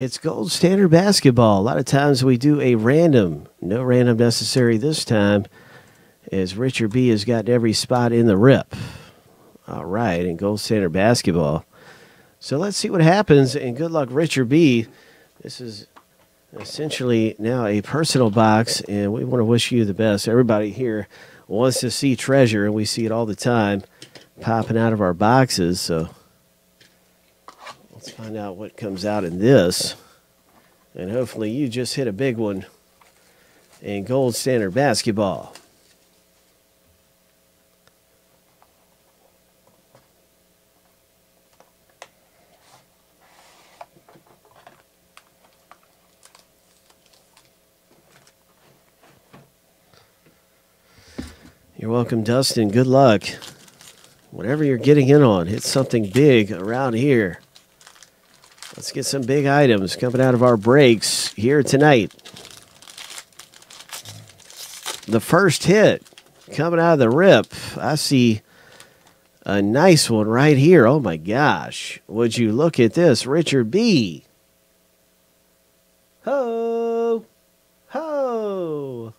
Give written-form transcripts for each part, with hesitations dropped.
It's Gold Standard Basketball. A lot of times we do a random, no random necessary this time, as Richard B has got every spot in the rip. All right, in Gold Standard Basketball. So let's see what happens, and good luck, Richard B. This is essentially now a personal box, and we want to wish you the best. Everybody here wants to see treasure, and we see it all the time popping out of our boxes, so let's find out what comes out in this. And hopefully you just hit a big one in Gold Standard Basketball. You're welcome, Dustin. Good luck. Whatever you're getting in on, hit something big around here. Let's get some big items coming out of our breaks here tonight. The first hit coming out of the rip. I see a nice one right here. Oh, my gosh. Would you look at this? Richard B. Ho! Ho!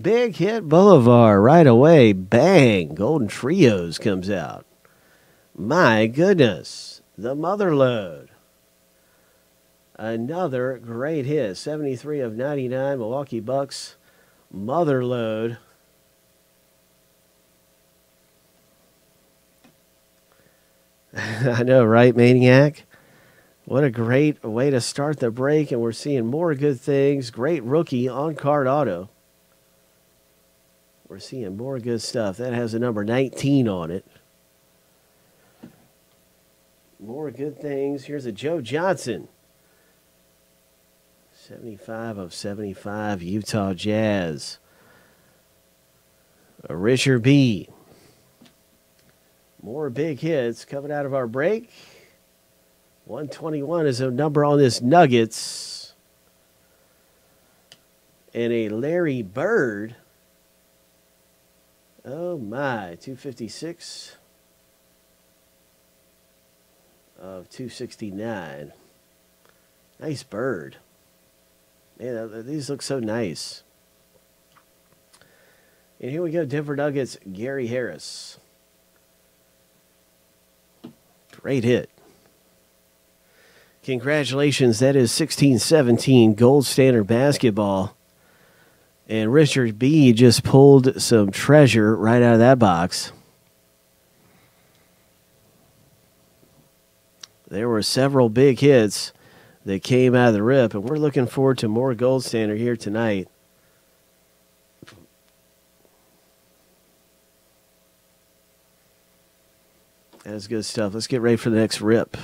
Big hit Boulevard right away. Bang! Golden Trios comes out. My goodness. The mother load. Another great hit, 73 of 99, Milwaukee Bucks, mother load. I know, right, Maniac? What a great way to start the break, and we're seeing more good things. Great rookie on card auto. We're seeing more good stuff. That has a number 19 on it. More good things. Here's a Joe Johnson. 75 of 75, Utah Jazz. A Richard B. More big hits coming out of our break. 121 is a number on this Nuggets. And a Larry Bird. Oh, my. 256 of 269. Nice Bird. Man, these look so nice. And here we go, Denver Nuggets, Gary Harris. Great hit. Congratulations, that is 16-17 Gold Standard Basketball. And Richard B. just pulled some treasure right out of that box. There were several big hits that came out of the rip, and we're looking forward to more Gold Standard here tonight. That is good stuff. Let's get ready for the next rip.